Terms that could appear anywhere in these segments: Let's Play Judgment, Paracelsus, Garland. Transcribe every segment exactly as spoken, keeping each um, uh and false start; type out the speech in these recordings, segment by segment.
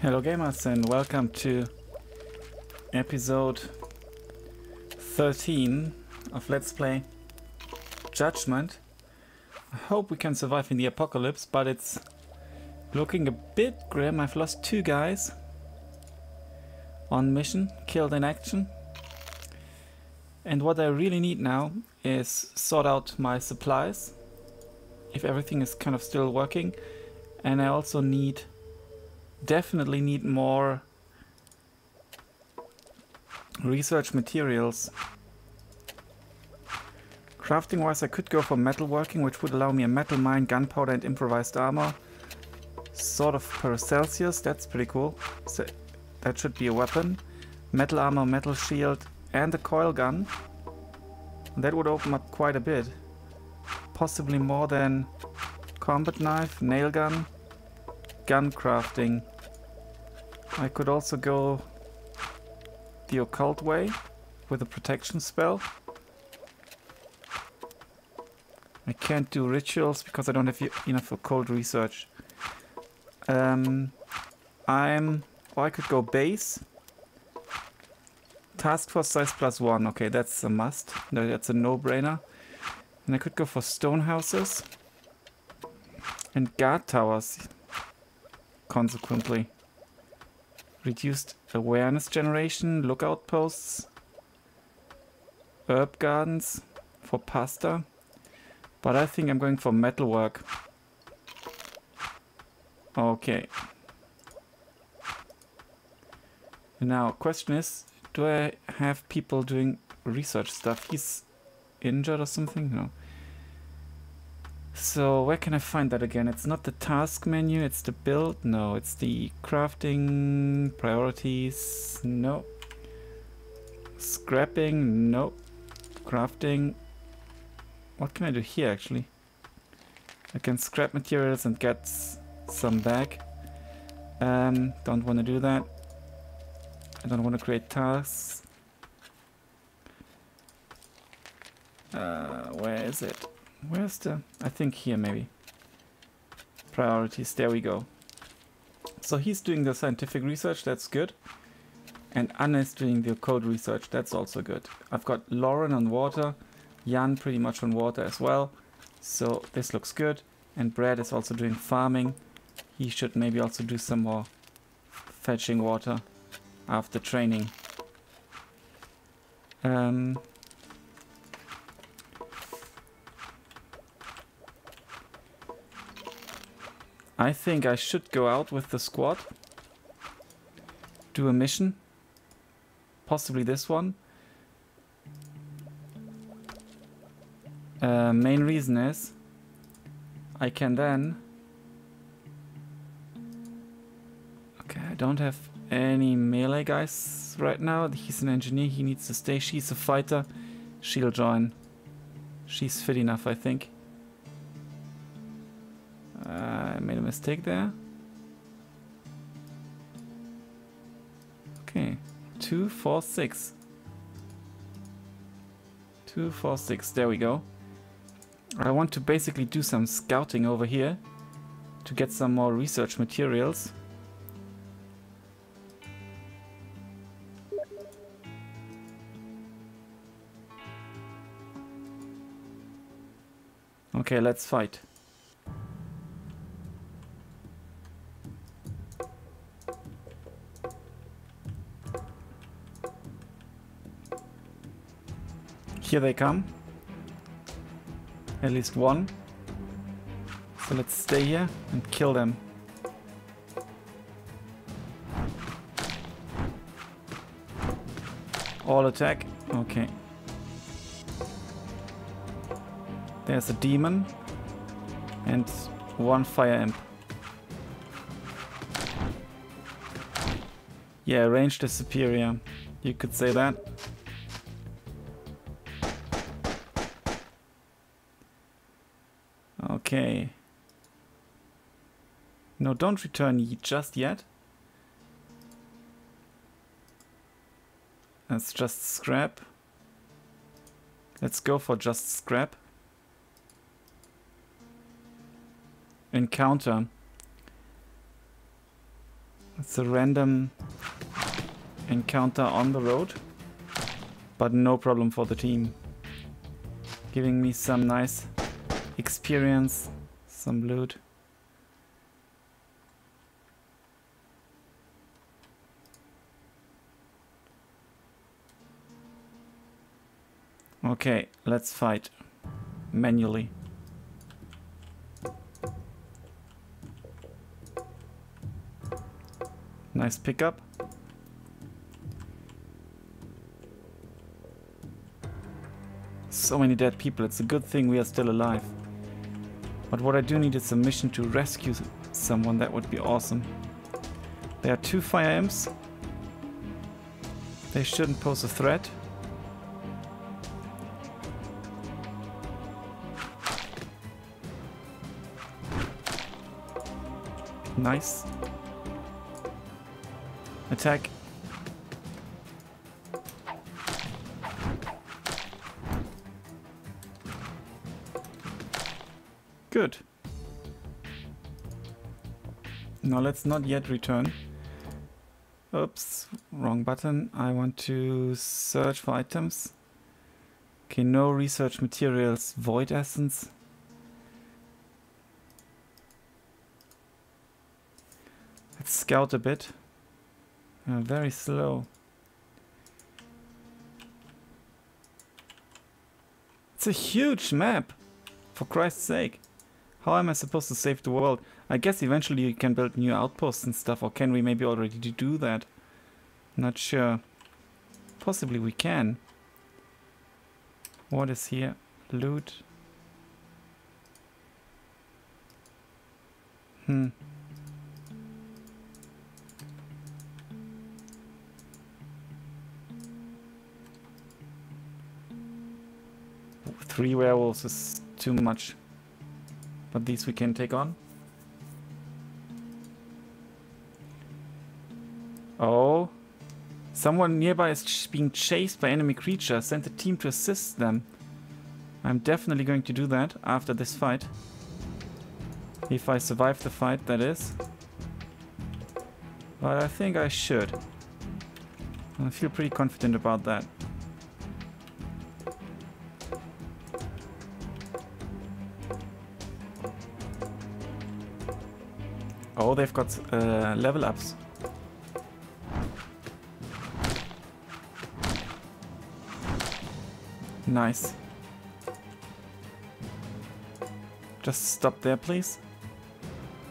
Hello gamers and welcome to episode thirteen of Let's Play Judgment. I hope we can survive in the apocalypse, but it's looking a bit grim. I've lost two guys on mission, killed in action. And what I really need now is sort out my supplies, if everything is kind of still working. And I also need... definitely need more research materials. Crafting wise, I could go for metalworking, which would allow me a metal mine, gunpowder and improvised armor. Sort of Paracelsus, that's pretty cool. So that should be a weapon. Metal armor, metal shield and a coil gun. And that would open up quite a bit. Possibly more than combat knife, nail gun. Gun crafting. I could also go the occult way with a protection spell. I can't do rituals because I don't have enough occult research. Um, I'm, or I could go base. Task force size plus one. Okay, that's a must. No, that's a no-brainer. And I could go for stone houses and guard towers. Consequently, reduced awareness generation, lookout posts, herb gardens for pasta, but I think I'm going for metalwork. Okay. Now, question is, do I have people doing research stuff? He's injured or something? No. So, where can I find that again? It's not the task menu, it's the build. No, it's the crafting, priorities. No. Scrapping. No. Crafting. What can I do here, actually? I can scrap materials and get s some back. Um, don't want to do that. I don't want to create tasks. Uh, where is it? Where's the... I think here maybe. Priorities, there we go. So he's doing the scientific research, that's good. And Anna is doing the code research, that's also good. I've got Lauren on water, Jan pretty much on water as well. So this looks good. And Brad is also doing farming. He should maybe also do some more fetching water after training. Um... I think I should go out with the squad, do a mission, possibly this one. Uh, main reason is I can then... Okay, I don't have any melee guys right now. He's an engineer, he needs to stay. She's a fighter, she'll join. She's fit enough, I think. Uh, I made a mistake there. Okay. Two, four, six. Two, four, six. There we go. I want to basically do some scouting over here to get some more research materials. Okay, let's fight. Here they come. At least one. So let's stay here and kill them. All attack. Okay. There's a demon. And one fire imp. Yeah, ranged is superior. You could say that. Okay. No, don't return just yet. Let's just scrap. Let's go for just scrap. Encounter. It's a random encounter on the road, but no problem for the team. Giving me some nice experience, some loot. Okay, let's fight manually. Nice pickup. So many dead people. It's a good thing we are still alive. But what I do need is a mission to rescue someone. That would be awesome. There are two fire imps. They shouldn't pose a threat. Nice. Attack. Good. Now let's not yet return. Oops, wrong button. I want to search for items. Okay, no research materials. Void essence. Scout a bit. Uh, very slow. It's a huge map! For Christ's sake. How am I supposed to save the world? I guess eventually you can build new outposts and stuff, or can we maybe already do that? Not sure. Possibly we can. What is here? Loot. Hmm. Three werewolves is too much, but these we can take on. Oh, someone nearby is ch being chased by enemy creatures. Send a team to assist them. I'm definitely going to do that after this fight. If I survive the fight, that is. But I think I should. I feel pretty confident about that. Oh, they've got uh, level ups. Nice. Just stop there, please.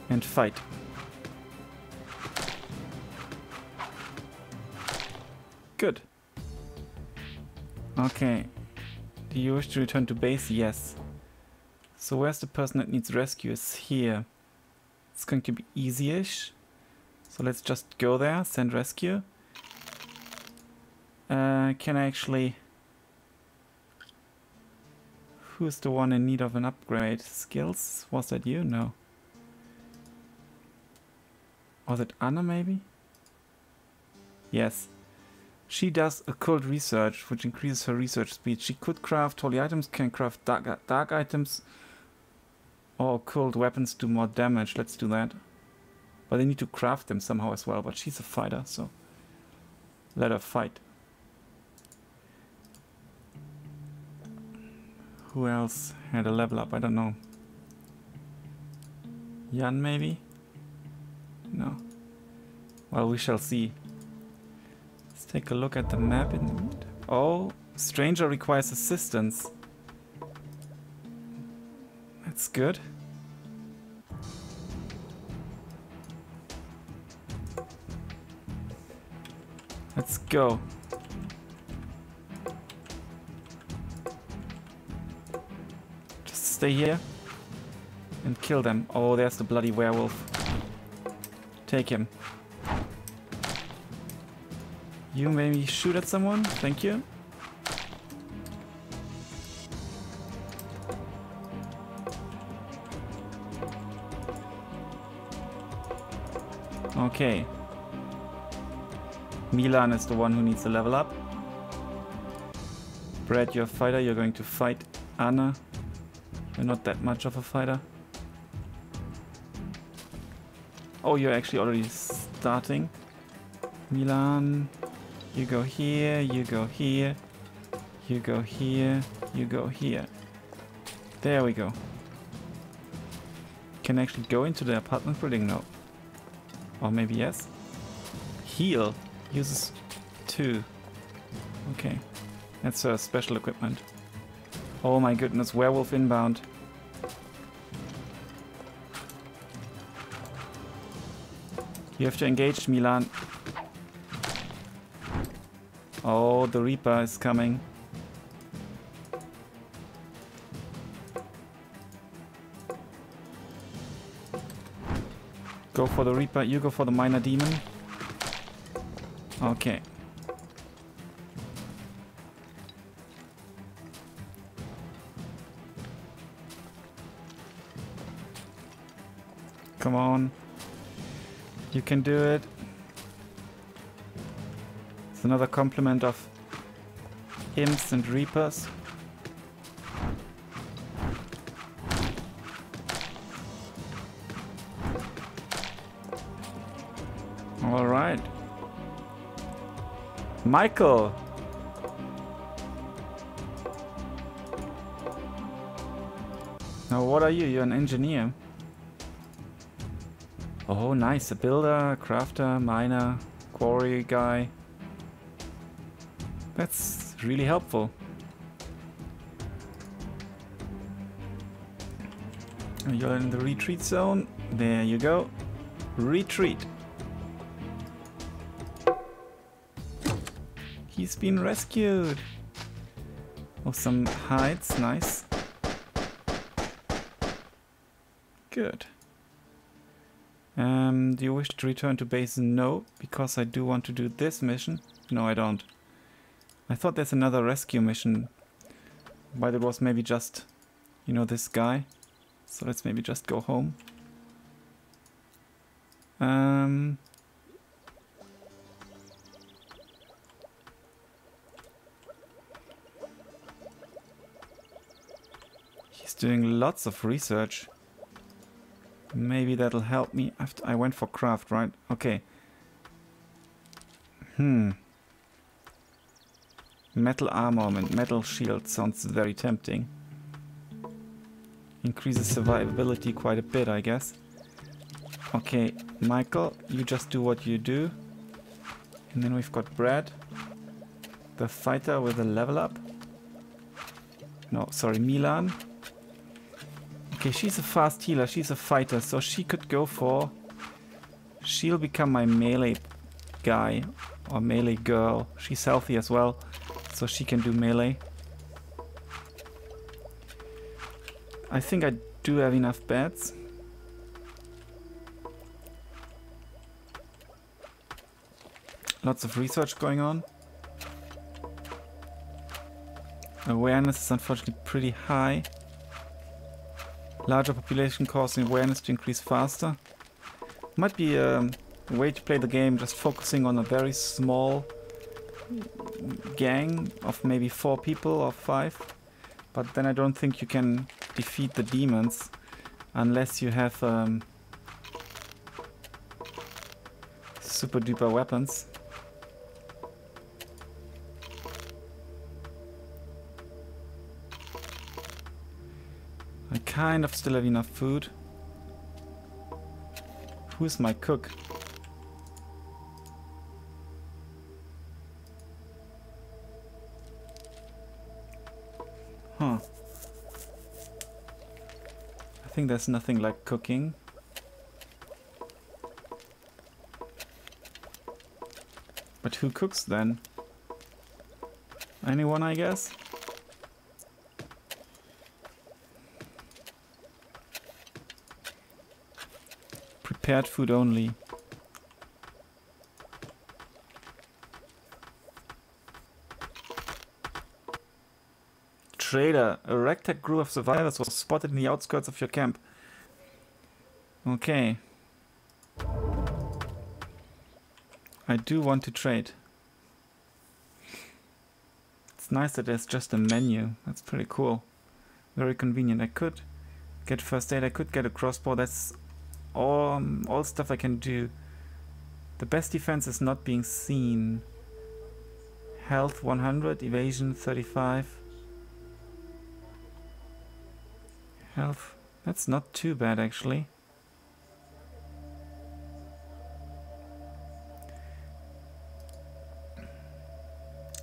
And fight. Good. Okay. Do you wish to return to base? Yes. So where's the person that needs rescue? Is here. It's going to be easy-ish. So let's just go there, send rescue. Uh, can I actually... Who's the one in need of an upgrade? Skills? Was that you? No. Was it Anna maybe? Yes. She does occult research, which increases her research speed. She could craft holy items, can craft dark, dark items. Oh, cold weapons do more damage. Let's do that. But they need to craft them somehow as well. But she's a fighter, so let her fight. Who else had a level up? I don't know. Jan, maybe? No. Well, we shall see. Let's take a look at the map in the meantime. Oh, stranger requires assistance. That's good. Let's go. Just stay here and kill them. Oh, there's the bloody werewolf. Take him. You maybe shoot at someone? Thank you. Okay. Milan is the one who needs to level up. Brad, you're a fighter. You're going to fight Anna. You're not that much of a fighter. Oh, you're actually already starting. Milan, you go here, you go here, you go here, you go here. There we go. Can I actually go into the apartment building now? Or maybe yes? Heal uses two. Okay. That's her special equipment. Oh my goodness, werewolf inbound. You have to engage Milan. Oh, the Reaper is coming. Go for the Reaper, you go for the Minor Demon. Okay. Come on. You can do it. It's another complement of imps and reapers. All right. Michael. Now what are you? You're an engineer. Oh, nice. A builder, crafter, miner, quarry guy. That's really helpful. You're in the retreat zone. There you go. Retreat. He's been rescued. Oh, some hides. Nice. Good. Um, do you wish to return to base? No, because I do want to do this mission. No, I don't. I thought there's another rescue mission, but it was maybe just, you know, this guy. So let's maybe just go home. Um, he's doing lots of research. Maybe that'll help me after I went for craft, right? Okay. Hmm. Metal armor and metal shield sounds very tempting. Increases survivability quite a bit, I guess. Okay, Michael, you just do what you do. And then we've got Brad. The fighter with a level up. No, sorry, Milan. Okay, she's a fast healer, she's a fighter, so she could go for... She'll become my melee guy, or melee girl. She's healthy as well, so she can do melee. I think I do have enough beds. Lots of research going on. Awareness is unfortunately pretty high. Larger population causing awareness to increase faster. Might be um, a way to play the game, just focusing on a very small gang of maybe four people or five. But then I don't think you can defeat the demons unless you have um, super duper weapons. I kind of still have enough food. Who's my cook? Huh. I think there's nothing like cooking. But who cooks then? Anyone, I guess? Prepared food only. Trader, a ragtag group of survivors was spotted in the outskirts of your camp. Okay. I do want to trade. It's nice that there's just a menu. That's pretty cool. Very convenient. I could get first aid. I could get a crossbow. That's All, um, all stuff I can do. The best defense is not being seen. Health one hundred, evasion thirty-five. Health, that's not too bad actually.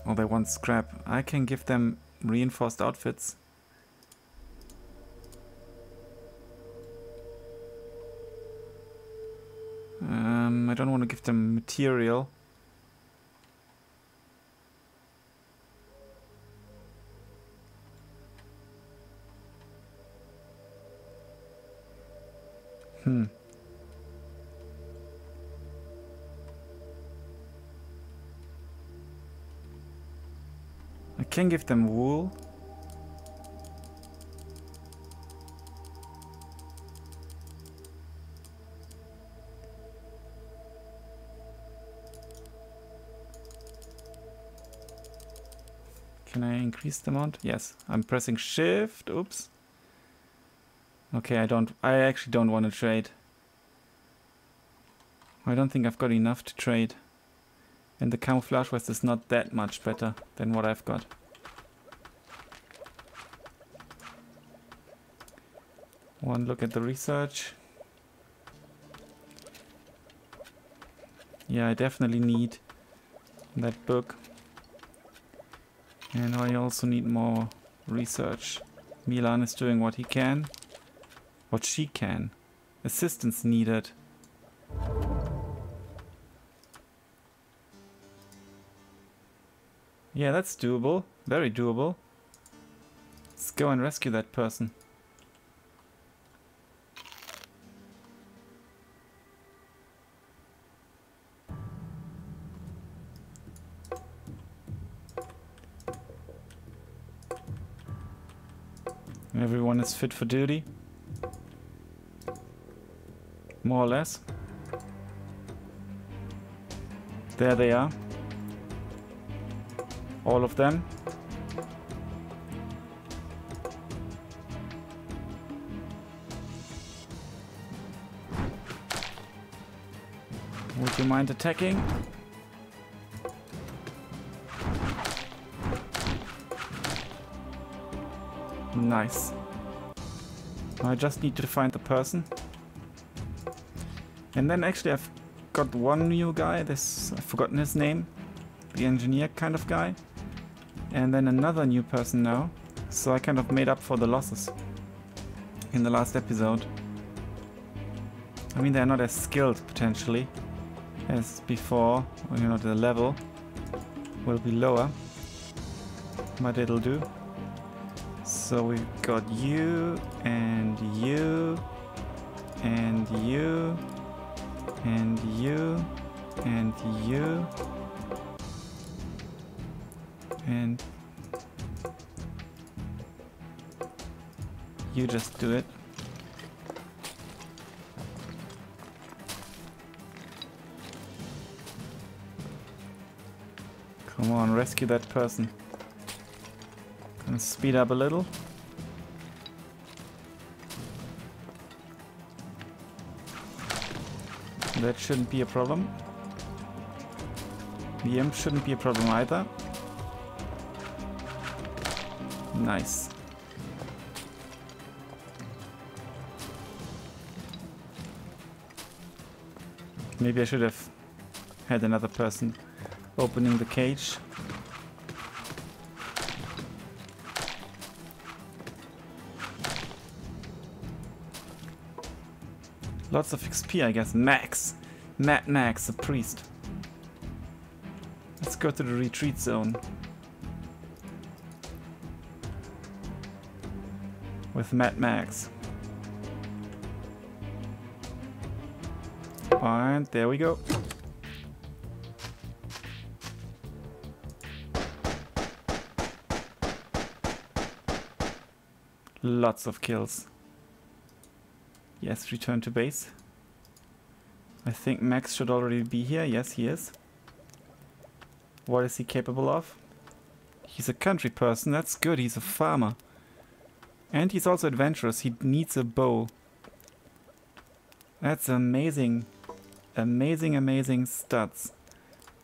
Oh, they want scrap. I can give them reinforced outfits. Um, I don't want to give them material. Hmm. I can give them wool. Can I increase the amount? Yes. I'm pressing shift. Oops. Okay, I don't... I actually don't want to trade. I don't think I've got enough to trade. And the camouflage vest is not that much better than what I've got. One look at the research. Yeah, I definitely need that book. And I also need more research. Milan is doing what he can. What she can. Assistance needed. Yeah, that's doable. Very doable. Let's go and rescue that person. Everyone is fit for duty. More or less. There they are. All of them. Would you mind attacking? Nice. I just need to find the person. And then actually I've got one new guy. This, I've forgotten his name. The engineer kind of guy. And then another new person now. So I kind of made up for the losses in the last episode. I mean, they're not as skilled, potentially, as before. Or, you know, the level will be lower. But it'll do. So we've got you, and you, and you, and you, and you. And you just do it. Come on, rescue that person. Gonna speed up a little. That shouldn't be a problem. The imp shouldn't be a problem either. Nice. Maybe I should have had another person opening the cage. Lots of X P, I guess. Max! Mad Max, a priest. Let's go to the retreat zone. With Mad Max. And there we go. Lots of kills. Yes, return to base. I think Max should already be here. Yes, he is. What is he capable of? He's a country person. That's good. He's a farmer. And he's also adventurous. He needs a bow. That's amazing. Amazing, amazing studs.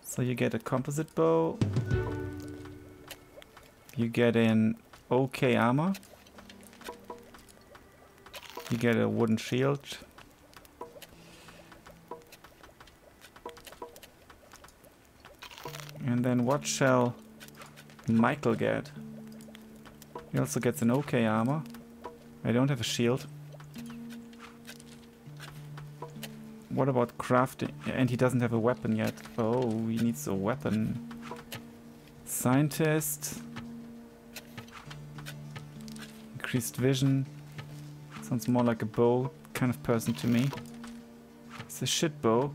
So you get a composite bow. You get an okay armor. You get a wooden shield. And then what shall Michael get? He also gets an okay armor. I don't have a shield. What about crafting? And he doesn't have a weapon yet. Oh, he needs a weapon. Scientist. Increased vision. Sounds more like a bow kind of person to me. It's a shit bow.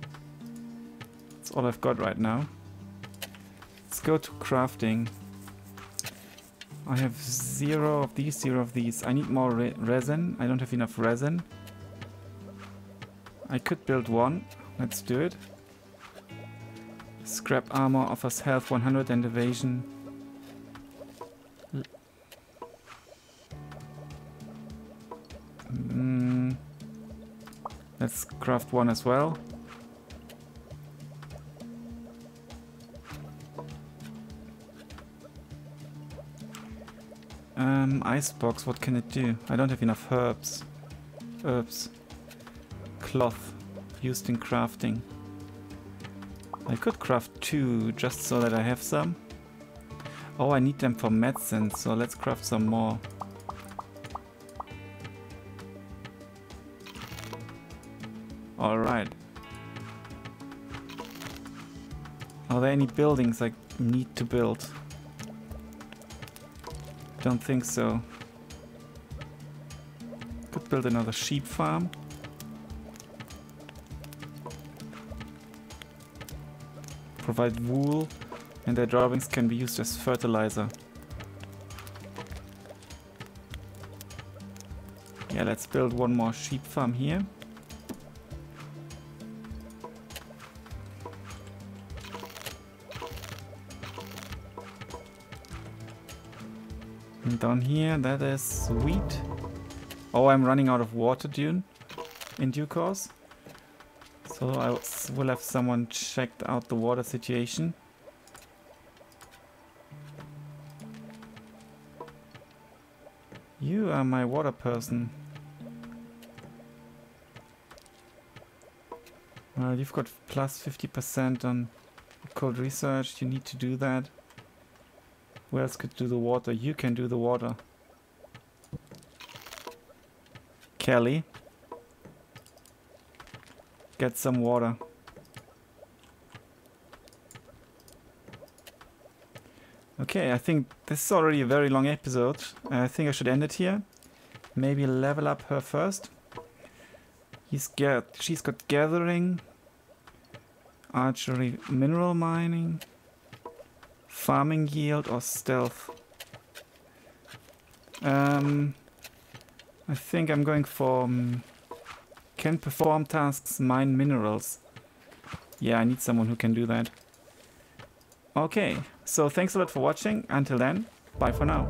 That's all I've got right now. Let's go to crafting. I have zero of these, zero of these. I need more re resin. I don't have enough resin. I could build one. Let's do it. Scrap armor offers health one hundred and evasion. Mm. Let's craft one as well. Um, icebox, what can it do? I don't have enough herbs. Herbs. Cloth used in crafting. I could craft two just so that I have some. Oh, I need them for medicine, so let's craft some more. Alright. Are there any buildings I need to build? Don't think so. Could build another sheep farm. Provide wool, and their droppings can be used as fertilizer. Yeah, let's build one more sheep farm here. And down here, that is wheat. Oh, I'm running out of water dune in due course. So I will have someone checked out the water situation. You are my water person. Well, you've got plus fifty percent on cold research. You need to do that. Who else could do the water? You can do the water. Kelly. Get some water. Okay, I think this is already a very long episode. I think I should end it here. Maybe level up her first. He's got, she's got gathering, archery, mineral mining, farming yield or stealth. Um, I think I'm going for... Um, can perform tasks, mine minerals. Yeah, I need someone who can do that. Okay, so thanks a lot for watching. Until then, bye for now.